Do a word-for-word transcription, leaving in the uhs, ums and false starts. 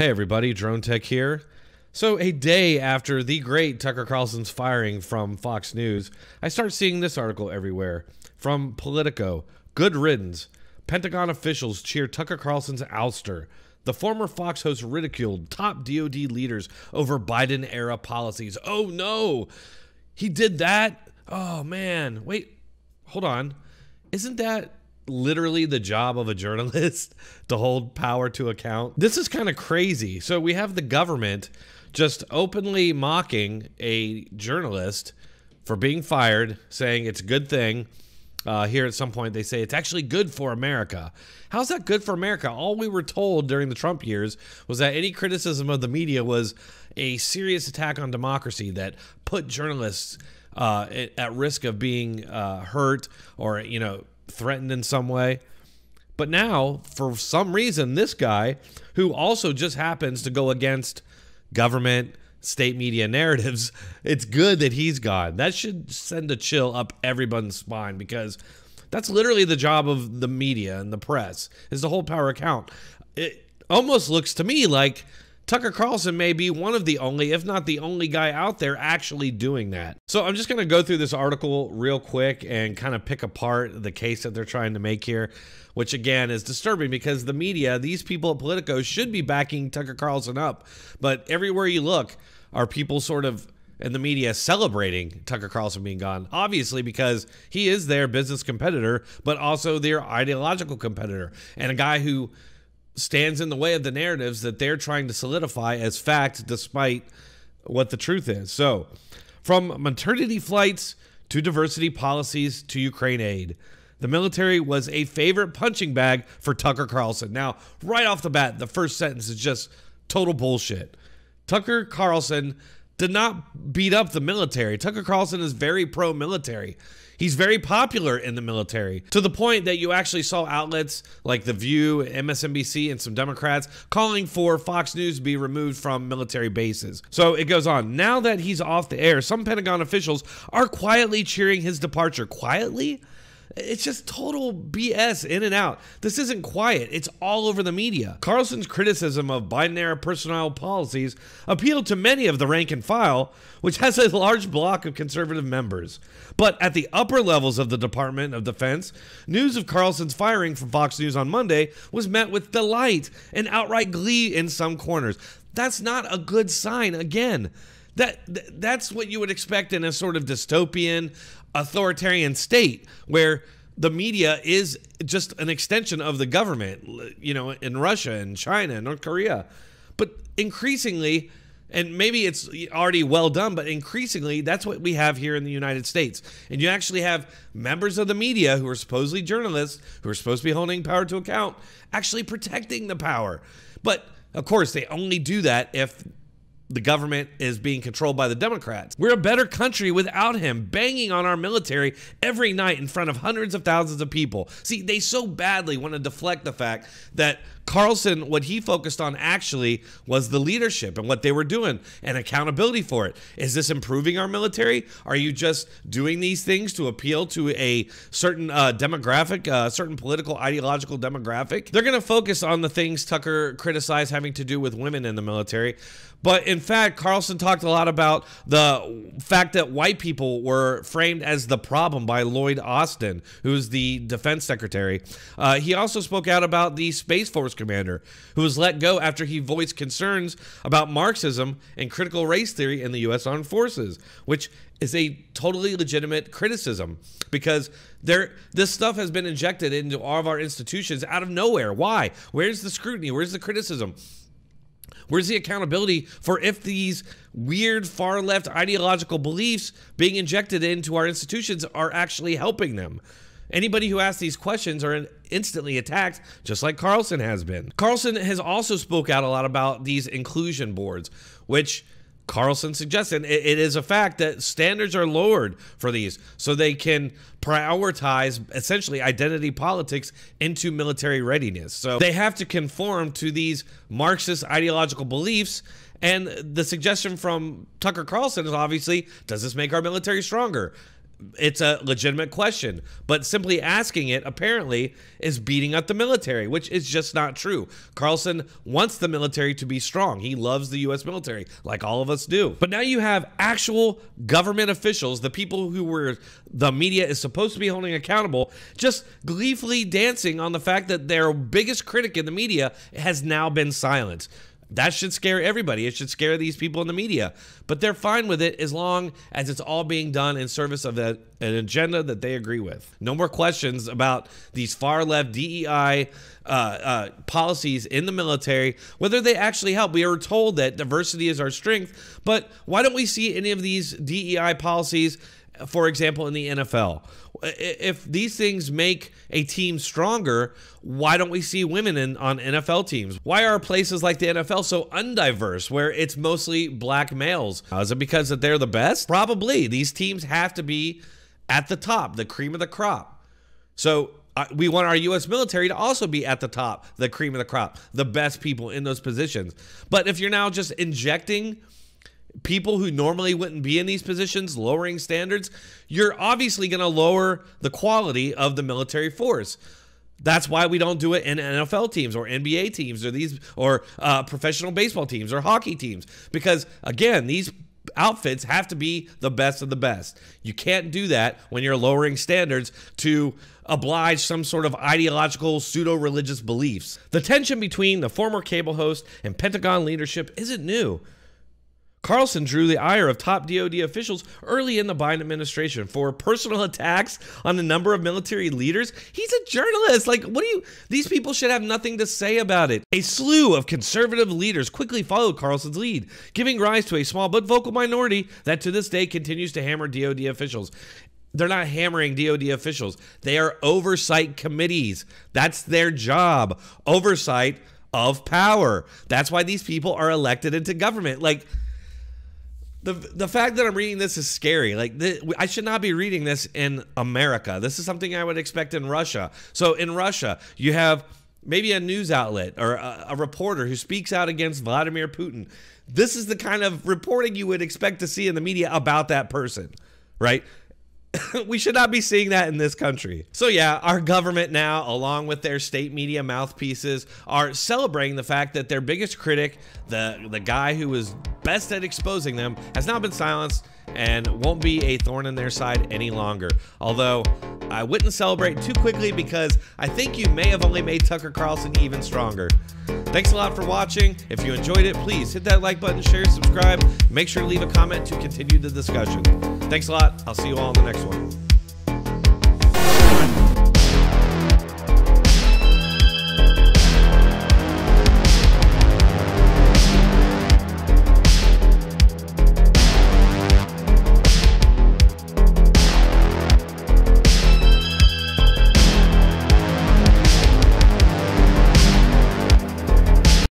Hey everybody, Drone Tech here. So a day after the great Tucker Carlson's firing from Fox News, I start seeing this article everywhere. From Politico, good riddance. Pentagon officials cheer Tucker Carlson's ouster. The former Fox host ridiculed top D O D leaders over Biden-era policies. Oh no, he did that? Oh man, wait, hold on. Isn't that literally the job of a journalist to hold power to account? This is kind of crazy. So we have the government just openly mocking a journalist for being fired, saying it's a good thing. Uh, here at some point they say it's actually good for America. How's that good for America? All we were told during the Trump years was that any criticism of the media was a serious attack on democracy that put journalists uh, at risk of being uh, hurt or, you know, threatened in some way. But now, for some reason, this guy, who also just happens to go against government, state media narratives, it's good that he's gone. That should send a chill up everyone's spine, because that's literally the job of the media and the press, is to hold power account. It almost looks to me like Tucker Carlson may be one of the only, if not the only guy out there actually doing that. So I'm just going to go through this article real quick and kind of pick apart the case that they're trying to make here, which again is disturbing because the media, these people at Politico, should be backing Tucker Carlson up. But everywhere you look are people sort of in the media celebrating Tucker Carlson being gone, obviously because he is their business competitor, but also their ideological competitor and a guy who stands in the way of the narratives that they're trying to solidify as fact despite what the truth is. So, from maternity flights to diversity policies to Ukraine aid, the military was a favorite punching bag for Tucker Carlson. Now, right off the bat, the first sentence is just total bullshit. Tucker Carlson did not beat up the military. Tucker Carlson is very pro-military. He's very popular in the military, to the point that you actually saw outlets like The View, M S N B C, and some Democrats calling for Fox News to be removed from military bases. So it goes on. Now that he's off the air, some Pentagon officials are quietly cheering his departure. Quietly? It's just total B S in and out. This isn't quiet. It's all over the media. Carlson's criticism of Biden-era personnel policies appealed to many of the rank and file, which has a large block of conservative members. But at the upper levels of the Department of Defense, news of Carlson's firing from Fox News on Monday was met with delight and outright glee in some corners. That's not a good sign, again. That, that's what you would expect in a sort of dystopian, authoritarian state where the media is just an extension of the government, you know, in Russia and China and North Korea. But increasingly, and maybe it's already well done, but increasingly, that's what we have here in the United States. And you actually have members of the media who are supposedly journalists, who are supposed to be holding power to account, actually protecting the power. But, of course, they only do that if the government is being controlled by the Democrats. We're a better country without him banging on our military every night in front of hundreds of thousands of people. See, they so badly want to deflect the fact that Carlson, what he focused on actually was the leadership and what they were doing and accountability for it. Is this improving our military? Are you just doing these things to appeal to a certain uh, demographic, a uh, certain political, ideological demographic? They're going to focus on the things Tucker criticized having to do with women in the military. But in fact, Carlson talked a lot about the fact that white people were framed as the problem by Lloyd Austin, who's the defense secretary. Uh, he also spoke out about the Space Force commander, who was let go after he voiced concerns about Marxism and critical race theory in the U S Armed Forces, which is a totally legitimate criticism because there, this stuff has been injected into all of our institutions out of nowhere. Why? Where's the scrutiny? Where's the criticism? Where's the accountability for if these weird far-left ideological beliefs being injected into our institutions are actually helping them? Anybody who asks these questions are instantly attacked, just like Carlson has been. Carlson has also spoke out a lot about these inclusion boards, which Carlson suggested it, it is a fact that standards are lowered for these so they can prioritize essentially identity politics into military readiness. So they have to conform to these Marxist ideological beliefs. And the suggestion from Tucker Carlson is obviously, does this make our military stronger? It's a legitimate question, but simply asking it apparently is beating up the military, which is just not true. Carlson wants the military to be strong. He loves the U S military, like all of us do. But now you have actual government officials, the people who were the media is supposed to be holding accountable, just gleefully dancing on the fact that their biggest critic in the media has now been silenced. That should scare everybody. It should scare these people in the media. But they're fine with it as long as it's all being done in service of a, an agenda that they agree with. No more questions about these far-left D E I uh, uh, policies in the military, whether they actually help. We are told that diversity is our strength, but why don't we see any of these D E I policies, for example, in the N F L? If these things make a team stronger, why don't we see women in on N F L teams? Why are places like the N F L so undiverse, where it's mostly black males? Is it because that they're the best? Probably. These teams have to be at the top, the cream of the crop. So uh, we want our U S military to also be at the top, the cream of the crop, the best people in those positions. But if you're now just injecting people who normally wouldn't be in these positions, lowering standards, you're obviously going to lower the quality of the military force. That's why we don't do it in N F L teams or N B A teams or these or uh, professional baseball teams or hockey teams, because again, these outfits have to be the best of the best. You can't do that when you're lowering standards to oblige some sort of ideological, pseudo-religious beliefs. The tension between the former cable host and Pentagon leadership isn't new. Carlson drew the ire of top D O D officials early in the Biden administration for personal attacks on a number of military leaders. He's a journalist. Like, what do you, these people should have nothing to say about it. A slew of conservative leaders quickly followed Carlson's lead, giving rise to a small but vocal minority that to this day continues to hammer D O D officials. They're not hammering D O D officials. They are oversight committees. That's their job. Oversight of power. That's why these people are elected into government. Like, The, the fact that I'm reading this is scary. Like, th I should not be reading this in America. This is something I would expect in Russia. So in Russia, you have maybe a news outlet or a, a reporter who speaks out against Vladimir Putin. This is the kind of reporting you would expect to see in the media about that person, right? We should not be seeing that in this country. So yeah, our government now, along with their state media mouthpieces, are celebrating the fact that their biggest critic, the, the guy who was best at exposing them, has now been silenced and won't be a thorn in their side any longer. Although I wouldn't celebrate too quickly, because I think you may have only made Tucker Carlson even stronger. Thanks a lot for watching. If you enjoyed it, please hit that like button, share, subscribe. Make sure to leave a comment to continue the discussion. Thanks a lot. I'll see you all in the next one.